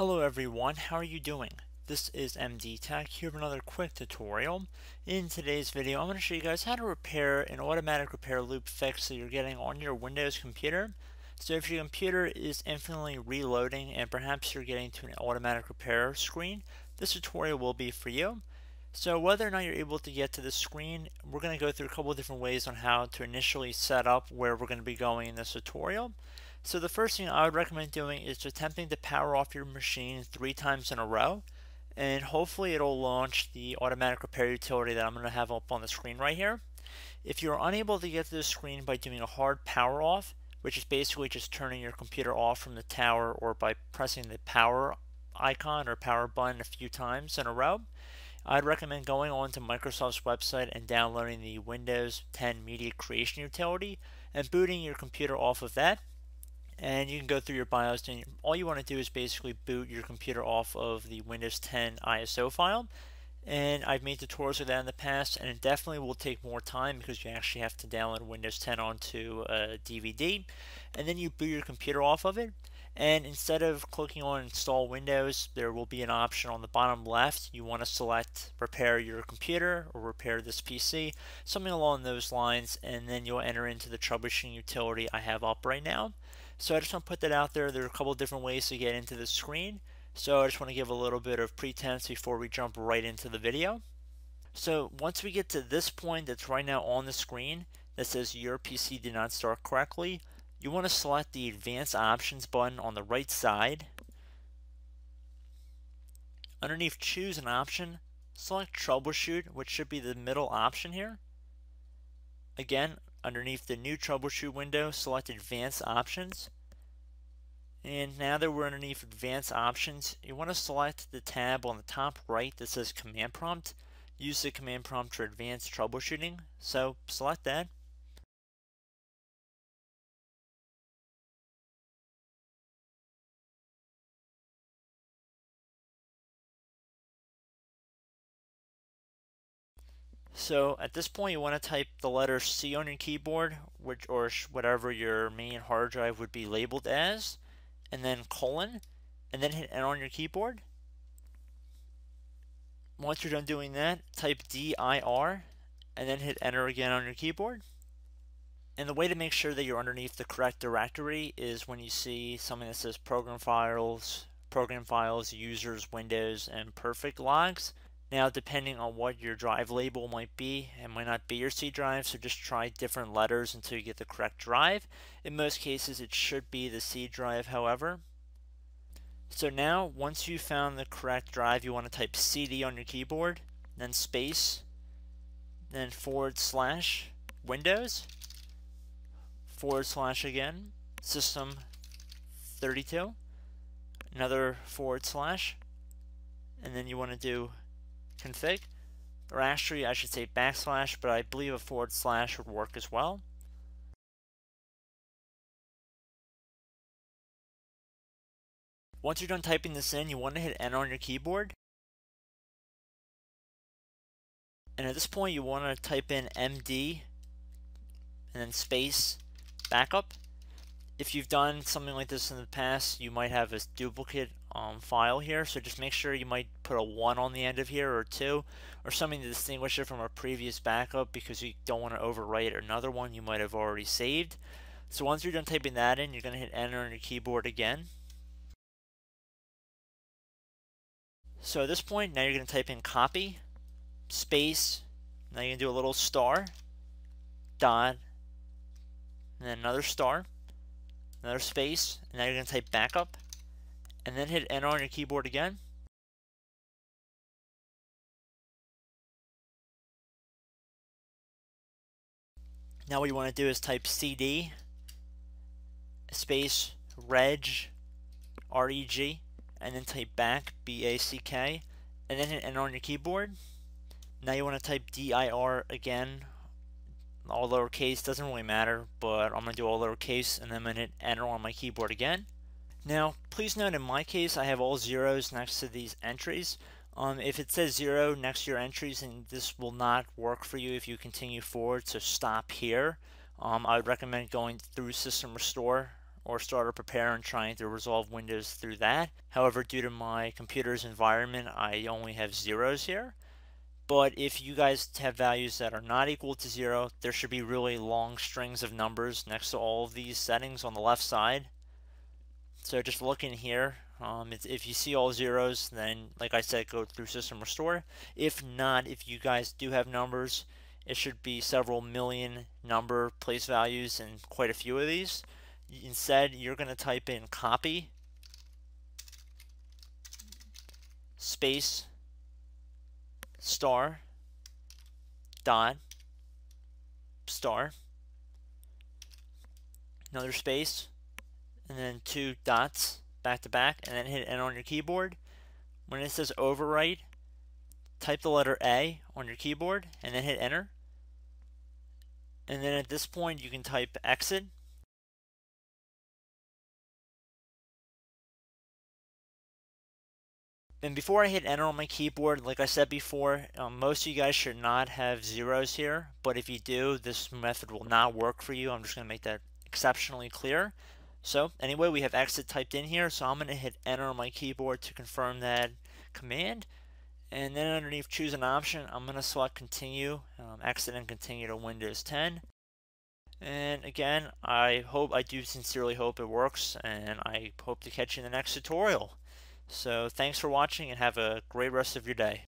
Hello everyone, how are you doing? This is MD Tech here with another quick tutorial. In today's video I'm going to show you guys how to repair an automatic repair loop fix that you're getting on your Windows computer. So if your computer is infinitely reloading and perhaps you're getting to an automatic repair screen, this tutorial will be for you. So whether or not you're able to get to the screen, we're going to go through a couple of different ways on how to initially set up where we're going to be going in this tutorial. So the first thing I would recommend doing is attempting to power off your machine 3 times in a row, and hopefully it'll launch the automatic repair utility that I'm going to have up on the screen right here. If you're unable to get to the screen by doing a hard power off, which is basically just turning your computer off from the tower or by pressing the power icon or power button a few times in a row, I'd recommend going on to Microsoft's website and downloading the Windows 10 Media Creation utility and booting your computer off of that. And you can go through your BIOS, and all you want to do is basically boot your computer off of the Windows 10 ISO file. And I've made tutorials of that in the past, and it definitely will take more time because you actually have to download Windows 10 onto a DVD. And then you boot your computer off of it. And instead of clicking on Install Windows, there will be an option on the bottom left. You want to select Repair Your Computer or Repair This PC, something along those lines, and then you'll enter into the troubleshooting utility I have up right now. So I just want to put that out there. There are a couple of different ways to get into the screen. So I just want to give a little bit of pretense before we jump right into the video. So once we get to this point that's right now on the screen that says your PC did not start correctly, you want to select the Advanced Options button on the right side. Underneath Choose an Option, select Troubleshoot, which should be the middle option here. Again, underneath the new troubleshoot window, select Advanced Options. And now that we're underneath Advanced Options, you want to select the tab on the top right that says Command Prompt. Use the command prompt for advanced troubleshooting, so select that. So at this point you want to type the letter C on your keyboard, which or whatever your main hard drive would be labeled as, and then colon, and then hit Enter on your keyboard. Once you're done doing that, type DIR and then hit Enter again on your keyboard. And the way to make sure that you're underneath the correct directory is when you see something that says Program Files, Users, Windows, and Perfect Logs. Now, depending on what your drive label might be, it might not be your C drive, so just try different letters until you get the correct drive. In most cases, it should be the C drive, however. So now, once you found the correct drive, you want to type CD on your keyboard, then space, then / Windows, / again, System32, another /, and then you want to do config, or actually I should say /, but I believe a / would work as well. Once you're done typing this in, you want to hit Enter on your keyboard. And at this point you want to type in MD and then space backup. If you've done something like this in the past, you might have a duplicate file here, so just make sure you might put a 1 on the end of here, or 2, or something to distinguish it from a previous backup, because you don't want to overwrite another one you might have already saved. So once you're done typing that in, you're going to hit Enter on your keyboard again. So at this point, now you're going to type in copy, space, now you're going to do a little star, dot, and then another star, another space, and now you're going to type backup, and then hit Enter on your keyboard again. Now what you want to do is type CD space reg, and then type back, back, and then hit Enter on your keyboard. Now you want to type dir again, all lowercase, doesn't really matter, but I'm going to do all lowercase, and then I'm going to hit Enter on my keyboard again. Now, please note in my case, I have all zeros next to these entries. If it says 0 next to your entries, then this will not work for you if you continue forward, so stop here. I would recommend going through System Restore or start to prepare and trying to resolve Windows through that. However, due to my computer's environment, I only have zeros here. But if you guys have values that are not equal to zero, there should be really long strings of numbers next to all of these settings on the left side. So just look in here. If you see all zeros, then like I said, go through System Restore. If not, if you guys do have numbers, it should be several million number place values and quite a few of these. Instead, you're going to type in copy space star dot star, another space, and then two dots back to back, and then hit N on your keyboard. When it says overwrite, type the letter A on your keyboard and then hit enter. And then at this point you can type exit. And before I hit enter on my keyboard, like I said before, most of you guys should not have zeros here, but if you do, this method will not work for you. I'm just going to make that exceptionally clear. So anyway, we have exit typed in here, so I'm going to hit enter on my keyboard to confirm that command. And then underneath choose an option, I'm going to select continue, exit and continue to Windows 10. And again, I do sincerely hope it works, and I hope to catch you in the next tutorial. So thanks for watching and have a great rest of your day.